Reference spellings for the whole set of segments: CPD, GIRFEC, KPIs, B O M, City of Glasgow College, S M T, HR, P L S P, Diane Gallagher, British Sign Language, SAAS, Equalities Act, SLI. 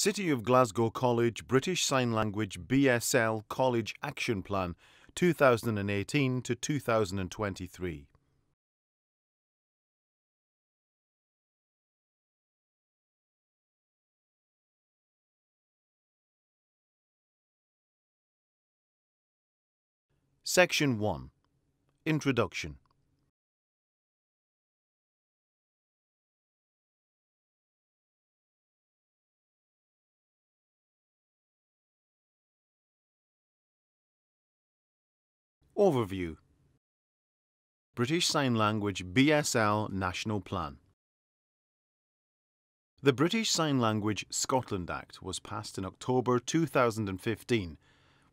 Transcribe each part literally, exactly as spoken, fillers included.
City of Glasgow College British Sign Language B S L College Action Plan two thousand eighteen to two thousand twenty-three. Section one. Introduction. Overview. British Sign Language B S L National Plan. The British Sign Language Scotland Act was passed in October two thousand fifteen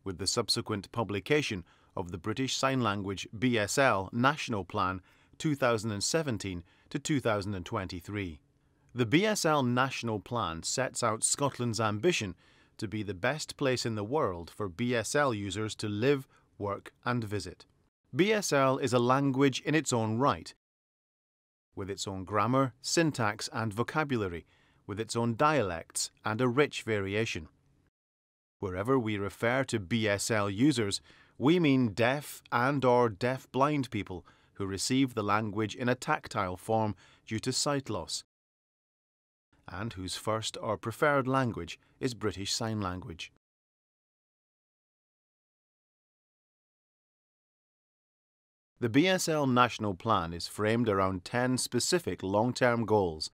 with the subsequent publication of the British Sign Language B S L National Plan two thousand seventeen to two thousand twenty-three. The B S L National Plan sets out Scotland's ambition to be the best place in the world for B S L users to live, work and visit. B S L is a language in its own right, with its own grammar, syntax and vocabulary, with its own dialects and a rich variation. Wherever we refer to B S L users, we mean deaf and or deaf-blind people who receive the language in a tactile form due to sight loss, and whose first or preferred language is British Sign Language. The B S L National Plan is framed around ten specific long-term goals,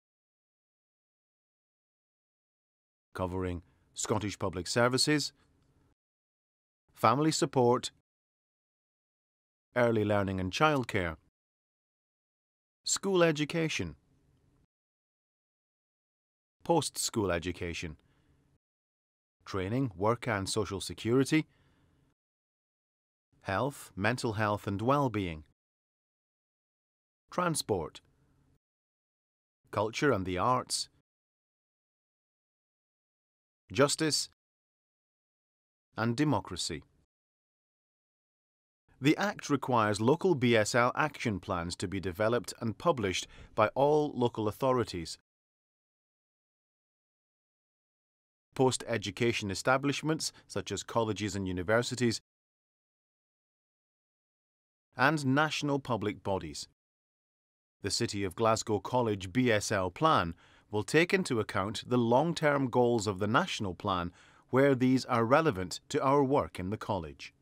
covering Scottish public services, family support, early learning and childcare, school education, post-school education, training, work and social security, health, mental health and well-being, transport, culture and the arts, justice and democracy. The Act requires local B S L action plans to be developed and published by all local authorities, post-education establishments such as colleges and universities, and national public bodies. The City of Glasgow College B S L Plan will take into account the long-term goals of the National Plan where these are relevant to our work in the college.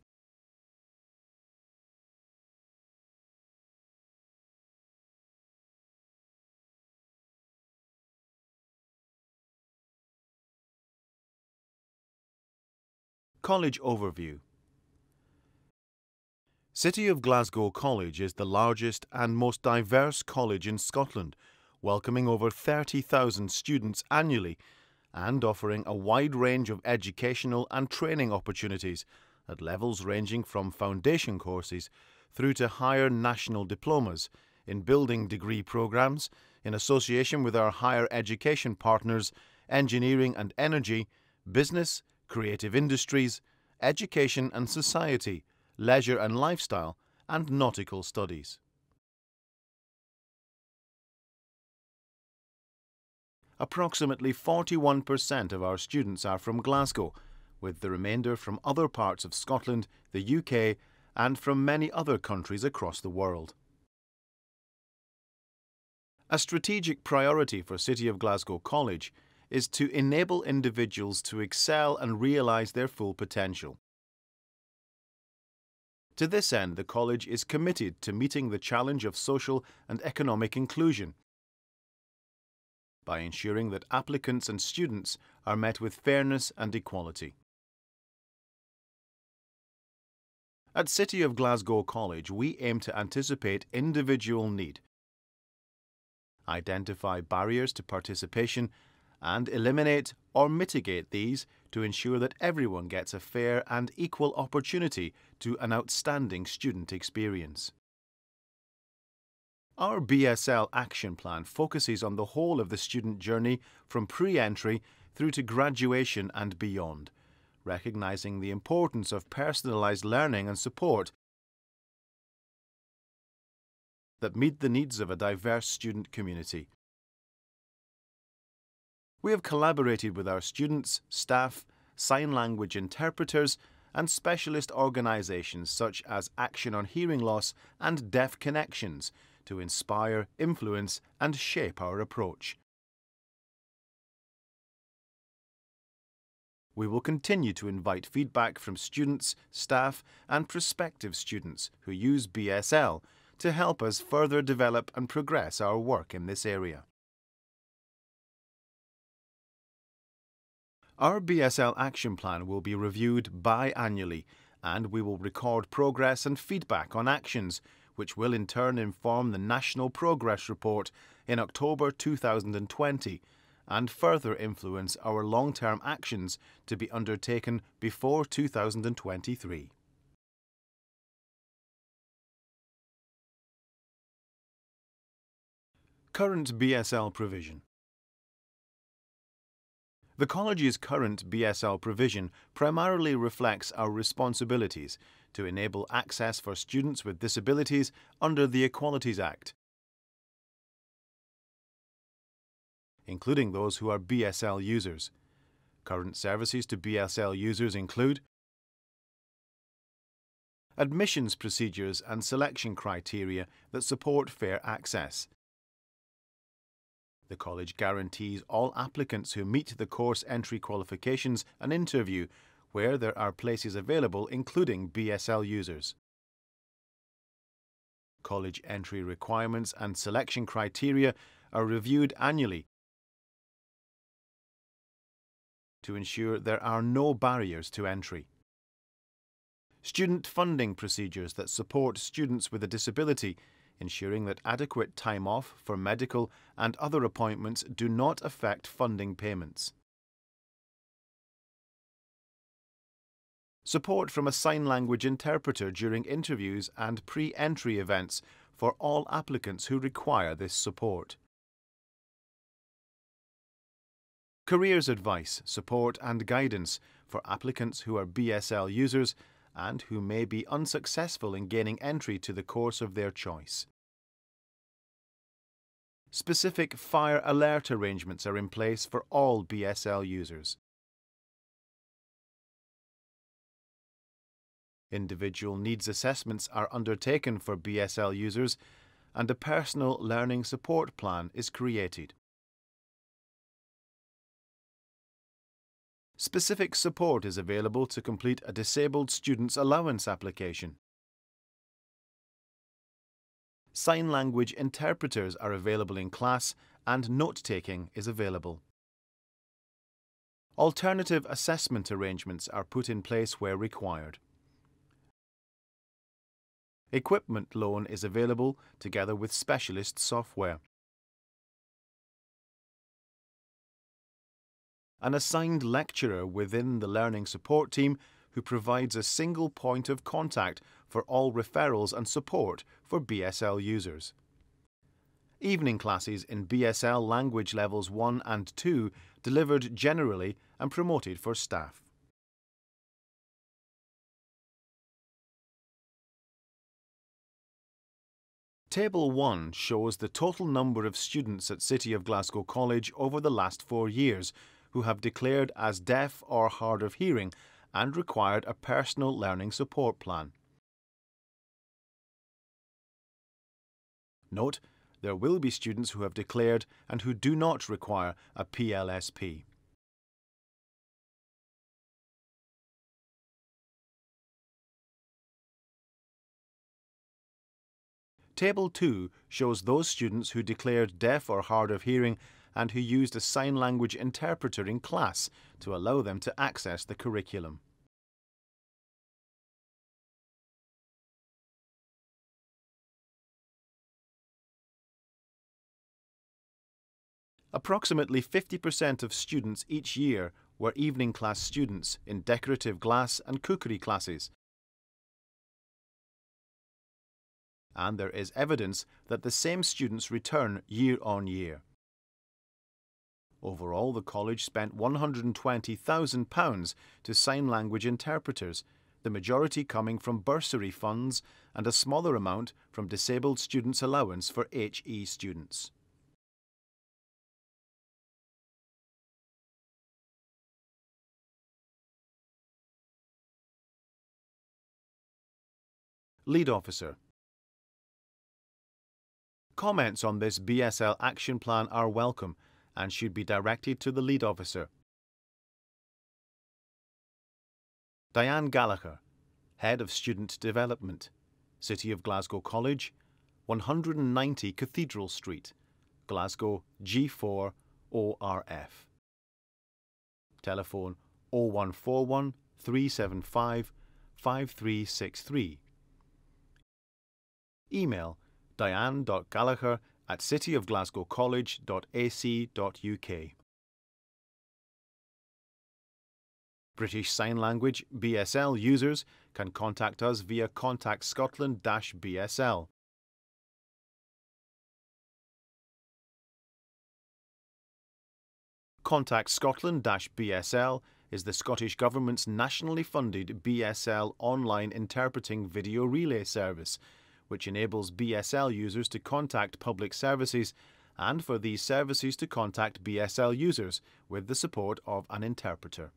College Overview. City of Glasgow College is the largest and most diverse college in Scotland, welcoming over thirty thousand students annually and offering a wide range of educational and training opportunities at levels ranging from foundation courses through to higher national diplomas, in building degree programmes, in association with our higher education partners, engineering and energy, business, creative industries, education and society, leisure and lifestyle, and nautical studies. Approximately forty-one percent of our students are from Glasgow, with the remainder from other parts of Scotland, the U K, and from many other countries across the world. A strategic priority for City of Glasgow College is to enable individuals to excel and realise their full potential. To this end, the college is committed to meeting the challenge of social and economic inclusion by ensuring that applicants and students are met with fairness and equality. At City of Glasgow College, we aim to anticipate individual need, identify barriers to participation, and eliminate or mitigate these to ensure that everyone gets a fair and equal opportunity to an outstanding student experience. Our B S L Action Plan focuses on the whole of the student journey from pre-entry through to graduation and beyond, recognising the importance of personalised learning and support that meet the needs of a diverse student community. we have collaborated with our students, staff, sign language interpreters and specialist organisations such as Action on Hearing Loss and Deaf Connections to inspire, influence and shape our approach. We will continue to invite feedback from students, staff and prospective students who use B S L to help us further develop and progress our work in this area. Our B S L Action Plan will be reviewed bi-annually and we will record progress and feedback on actions, which will in turn inform the National Progress Report in October two thousand twenty. And further influence our long-term actions to be undertaken before two thousand twenty-three. Current B S L provision. The College's current B S L provision primarily reflects our responsibilities to enable access for students with disabilities under the Equalities Act, including those who are B S L users. Current services to B S L users include admissions procedures and selection criteria that support fair access. The College guarantees all applicants who meet the course entry qualifications an interview where there are places available, including B S L users. College entry requirements and selection criteria are reviewed annually to ensure there are no barriers to entry. Student funding procedures that support students with a disability, ensuring that adequate time off for medical and other appointments do not affect funding payments. Support from a sign language interpreter during interviews and pre-entry events for all applicants who require this support. Careers advice, support and guidance for applicants who are B S L users and who may be unsuccessful in gaining entry to the course of their choice. Specific fire alert arrangements are in place for all B S L users. Individual needs assessments are undertaken for B S L users and a personal learning support plan is created. Specific support is available to complete a disabled student's allowance application. Sign language interpreters are available in class and note-taking is available. Alternative assessment arrangements are put in place where required. Equipment loan is available together with specialist software. An assigned lecturer within the learning support team who provides a single point of contact for all referrals and support for B S L users. Evening classes in B S L language levels one and two delivered generally and promoted for staff. Table one shows the total number of students at City of Glasgow College over the last four years who have declared as deaf or hard of hearing and required a personal learning support plan. Note, there will be students who have declared and who do not require a P L S P. Table two shows those students who declared deaf or hard of hearing and who used a sign language interpreter in class to allow them to access the curriculum. Approximately fifty percent of students each year were evening class students in decorative glass and cookery classes. And there is evidence that the same students return year on year. Overall, the College spent one hundred and twenty thousand pounds to sign language interpreters, the majority coming from bursary funds and a smaller amount from Disabled Students' Allowance for H E students. Lead Officer. Comments on this B S L action plan are welcome and should be directed to the Lead Officer. Diane Gallagher, Head of Student Development, City of Glasgow College, one hundred ninety Cathedral Street, Glasgow G four O R F. Telephone oh one four one, three seven five, five three six three. Email diane dot gallagher at cityofglasgowcollege dot a c dot u k. British Sign Language B S L users can contact us via Contact Scotland B S L. Contact Scotland B S L is the Scottish Government's nationally funded B S L online interpreting video relay service, which enables B S L users to contact public services and for these services to contact B S L users with the support of an interpreter.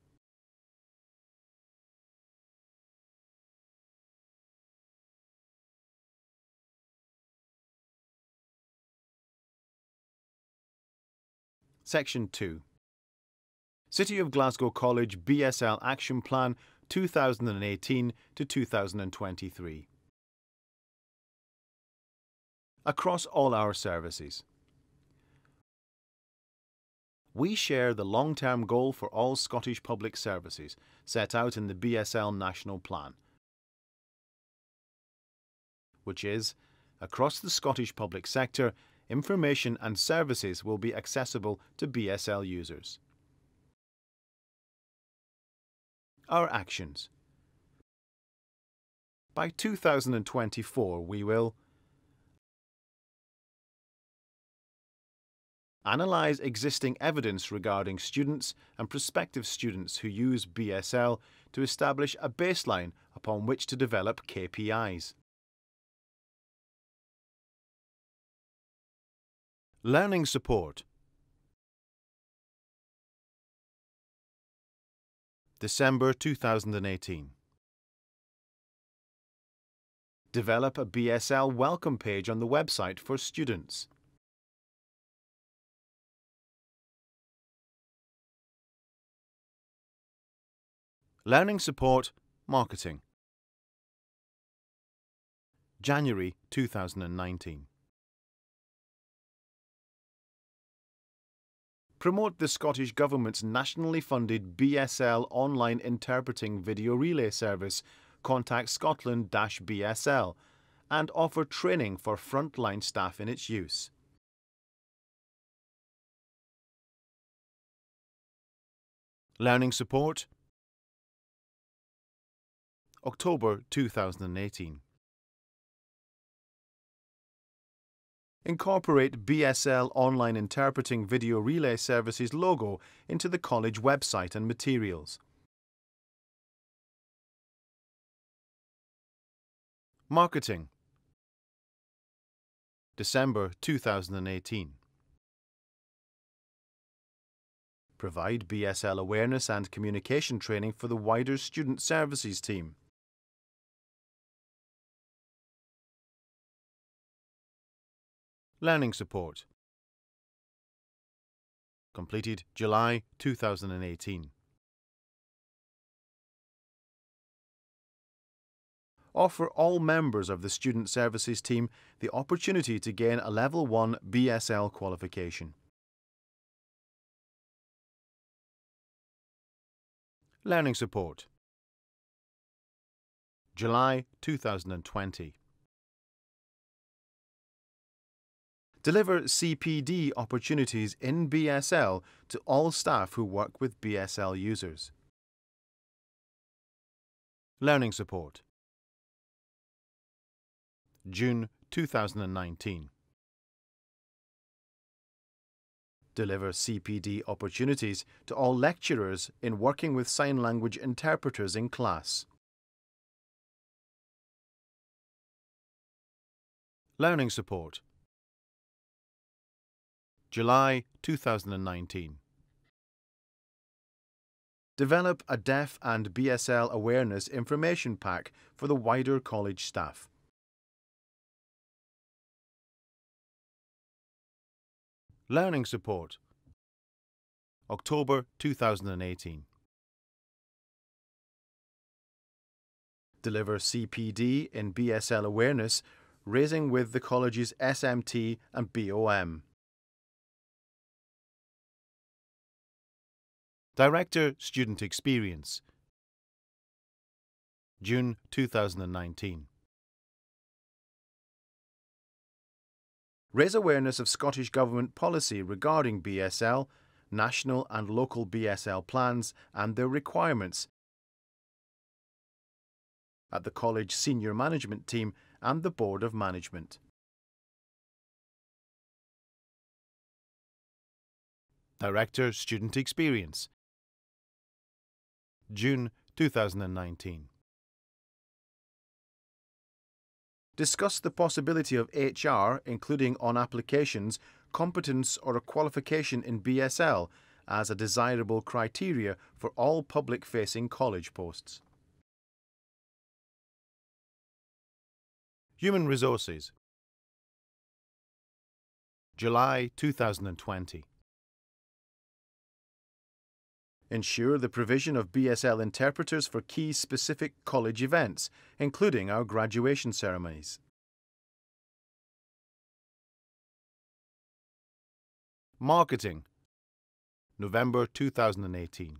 Section two. City of Glasgow College B S L Action Plan two thousand eighteen to two thousand twenty-three. Across all our services, we share the long-term goal for all Scottish public services set out in the B S L National Plan, which is, across the Scottish public sector, information and services will be accessible to B S L users. Our actions. By two thousand twenty-four we will analyse existing evidence regarding students and prospective students who use B S L to establish a baseline upon which to develop K P Is. Learning support. December two thousand eighteen. Develop a B S L welcome page on the website for students. Learning support, marketing. January two thousand nineteen. Promote the Scottish Government's nationally funded B S L online interpreting video relay service, Contact Scotland B S L, and offer training for frontline staff in its use. Learning support. October two thousand eighteen. Incorporate B S L Online Interpreting Video Relay Services logo into the college website and materials. Marketing. December two thousand eighteen. Provide B S L awareness and communication training for the wider student services team. Learning support. Completed July two thousand eighteen. Offer all members of the student services team the opportunity to gain a Level one B S L qualification. Learning support. July two thousand twenty. Deliver C P D opportunities in B S L to all staff who work with B S L users. Learning support. June two thousand nineteen. Deliver C P D opportunities to all lecturers in working with sign language interpreters in class. Learning support. July two thousand nineteen. Develop a Deaf and B S L Awareness Information Pack for the wider college staff. Learning Support, October two thousand eighteen. Deliver C P D in B S L awareness, raising with the college's S M T and B O M. Director, Student Experience, June two thousand nineteen. Raise awareness of Scottish Government policy regarding B S L, national and local B S L plans and their requirements at the college senior management team and the Board of Management. Director, Student Experience, June two thousand nineteen. Discuss the possibility of H R, including on applications, competence or a qualification in B S L as a desirable criteria for all public-facing college posts. Human Resources, July two thousand twenty. Ensure the provision of B S L interpreters for key specific college events, including our graduation ceremonies. Marketing, November two thousand eighteen.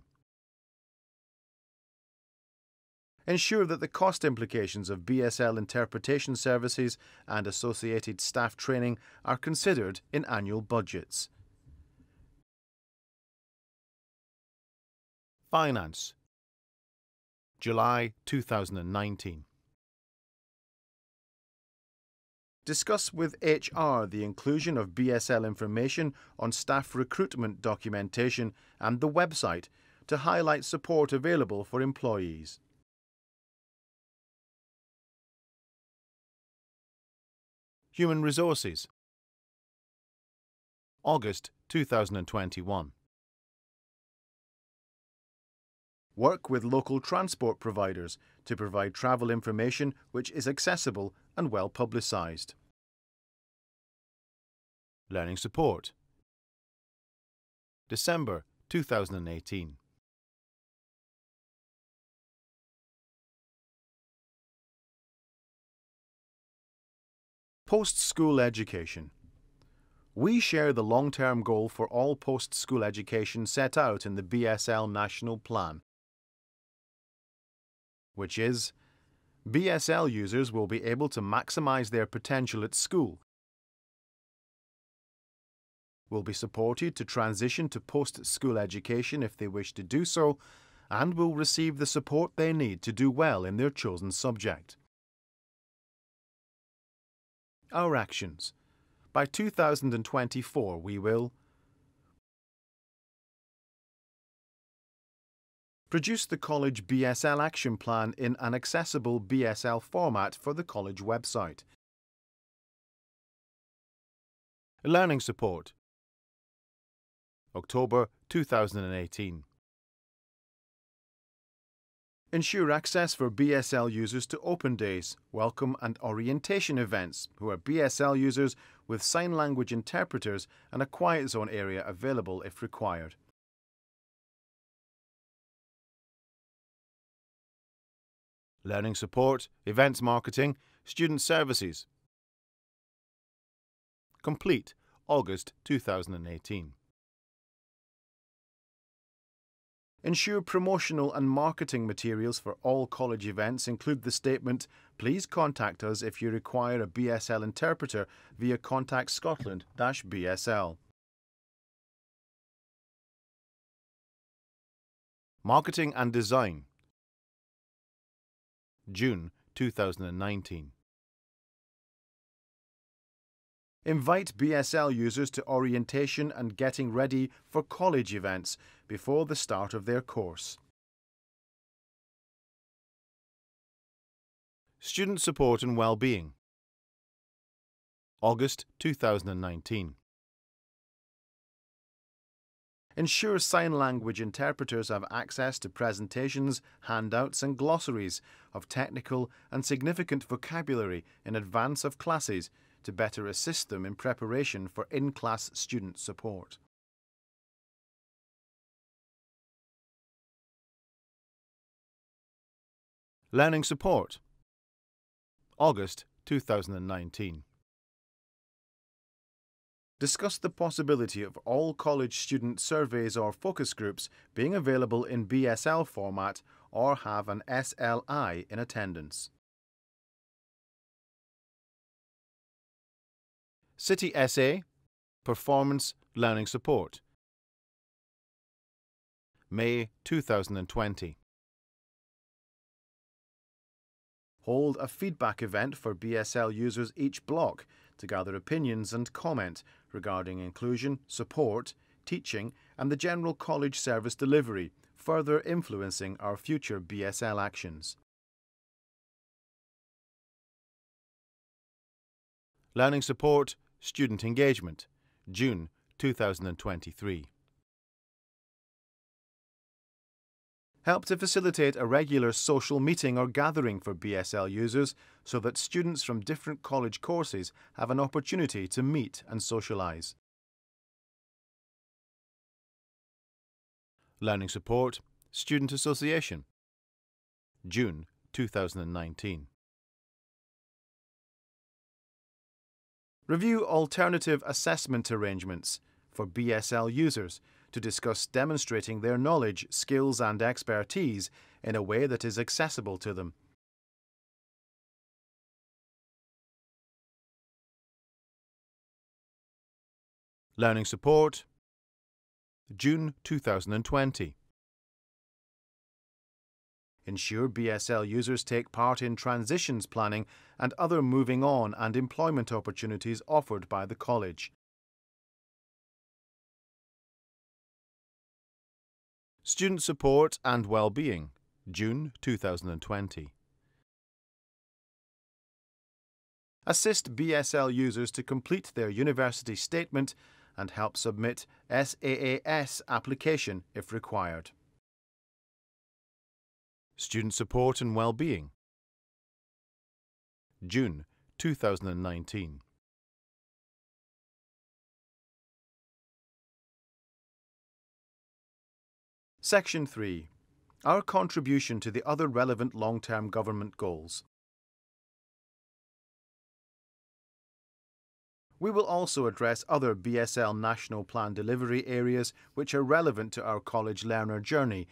Ensure that the cost implications of B S L interpretation services and associated staff training are considered in annual budgets. Finance, July two thousand nineteen. Discuss with H R the inclusion of B S L information on staff recruitment documentation and the website to highlight support available for employees. Human Resources, August two thousand twenty-one. Work with local transport providers to provide travel information which is accessible and well publicised. Learning Support, December two thousand eighteen. Post-school education. We share the long-term goal for all post-school education set out in the B S L National Plan, which is B S L users will be able to maximise their potential at school, will be supported to transition to post-school education if they wish to do so, and will receive the support they need to do well in their chosen subject. Our actions. By two thousand twenty-four we will produce the College B S L Action Plan in an accessible B S L format for the College website. Learning Support, October two thousand eighteen. Ensure access for B S L users to open days, welcome and orientation events, who are B S L users with sign language interpreters and a quiet zone area available if required. Learning Support, Events Marketing, Student Services. Complete, August two thousand eighteen. Ensure promotional and marketing materials for all college events include the statement, "Please contact us if you require a B S L interpreter via Contact Scotland B S L. Marketing and Design, June two thousand nineteen. Invite B S L users to orientation and getting ready for college events before the start of their course. Student Support and Wellbeing, August two thousand nineteen. Ensure sign language interpreters have access to presentations, handouts and glossaries of technical and significant vocabulary in advance of classes to better assist them in preparation for in-class student support. Learning Support, August two thousand nineteen. Discuss the possibility of all college student surveys or focus groups being available in B S L format or have an S L I in attendance. City S A Performance Learning Support, May two thousand twenty. Hold a feedback event for B S L users each block to gather opinions and comment regarding inclusion, support, teaching and the general college service delivery, further influencing our future B S L actions. Learning Support Student Engagement, June two thousand twenty-three. Help to facilitate a regular social meeting or gathering for B S L users so that students from different college courses have an opportunity to meet and socialise. Learning Support Student Association, June two thousand nineteen. Review alternative assessment arrangements for B S L users to discuss demonstrating their knowledge, skills and expertise in a way that is accessible to them. Learning Support, June two thousand twenty. Ensure B S L users take part in transitions planning and other moving on and employment opportunities offered by the college. Student Support and Wellbeing, June two thousand twenty. Assist B S L users to complete their university statement and help submit S A A S application if required. Student Support and Wellbeing, June two thousand nineteen. Section three. Our contribution to the other relevant long-term government goals. We will also address other B S L National Plan delivery areas which are relevant to our college learner journey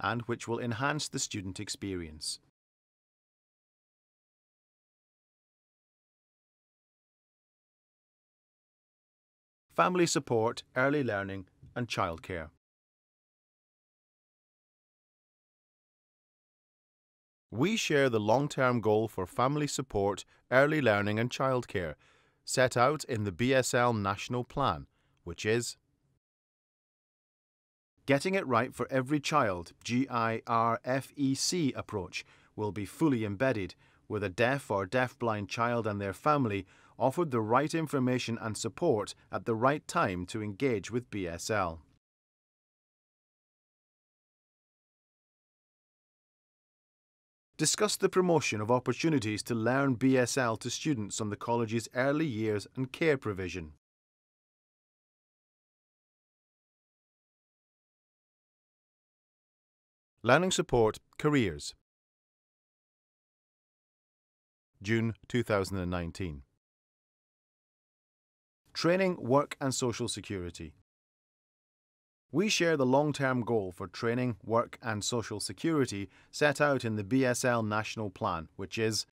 and which will enhance the student experience. Family support, early learning and childcare. We share the long-term goal for family support, early learning and childcare set out in the B S L National Plan, which is getting it right for every child, GIRFEC approach will be fully embedded, with a deaf or deafblind child and their family offered the right information and support at the right time to engage with B S L. Discuss the promotion of opportunities to learn B S L to students on the college's early years and care provision. Learning Support Careers, June two thousand nineteen. Training, Work and Social Security. We share the long-term goal for training, work and social security set out in the B S L National Plan, which is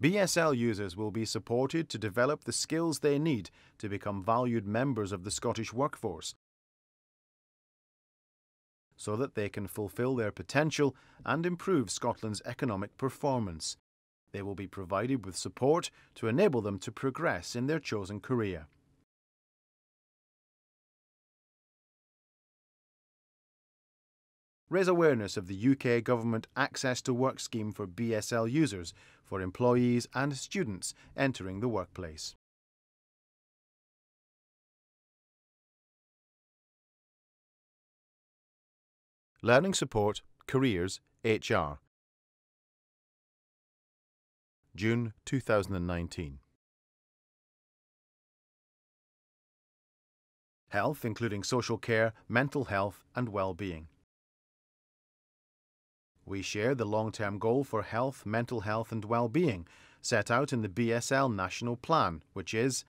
B S L users will be supported to develop the skills they need to become valued members of the Scottish workforce so that they can fulfil their potential and improve Scotland's economic performance. They will be provided with support to enable them to progress in their chosen career. Raise awareness of the U K Government Access to Work Scheme for B S L users, for employees and students entering the workplace. Learning Support Careers H R, June two thousand nineteen. Health, including social care, mental health and well-being. We share the long-term goal for health, mental health and well-being set out in the B S L National Plan, which is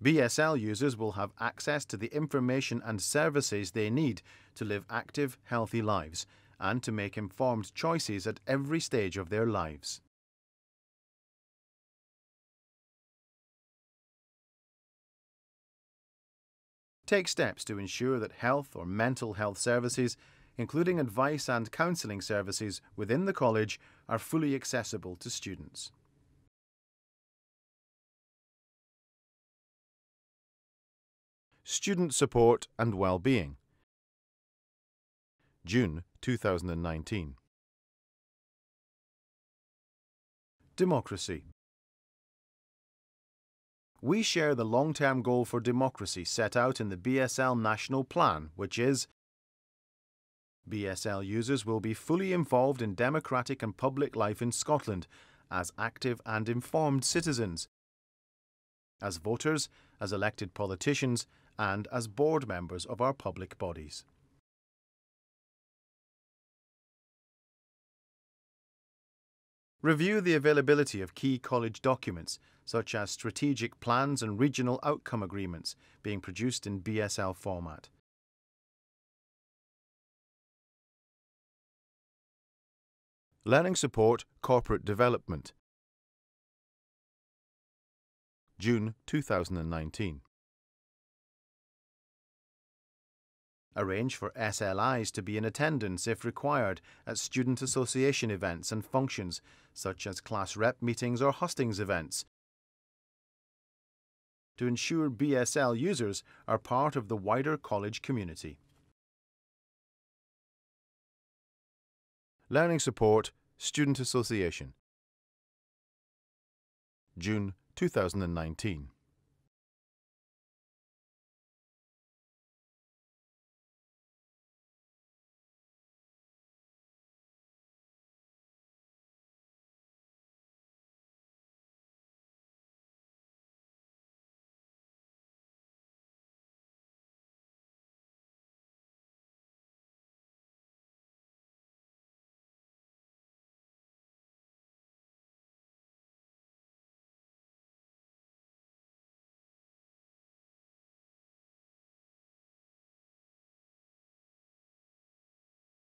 B S L users will have access to the information and services they need to live active, healthy lives and to make informed choices at every stage of their lives. Take steps to ensure that health or mental health services, including advice and counselling services within the college, are fully accessible to students. Student support and well-being. June two thousand nineteen. Democracy. We share the long-term goal for democracy set out in the B S L National Plan, which is B S L users will be fully involved in democratic and public life in Scotland as active and informed citizens, as voters, as elected politicians and as board members of our public bodies. Review the availability of key college documents, such as strategic plans and regional outcome agreements being produced in B S L format. Learning support, corporate development. June two thousand nineteen. Arrange for S L Is to be in attendance if required at student association events and functions, such as class rep meetings or hustings events, to ensure B S L users are part of the wider college community. Learning support, student association. June two thousand nineteen.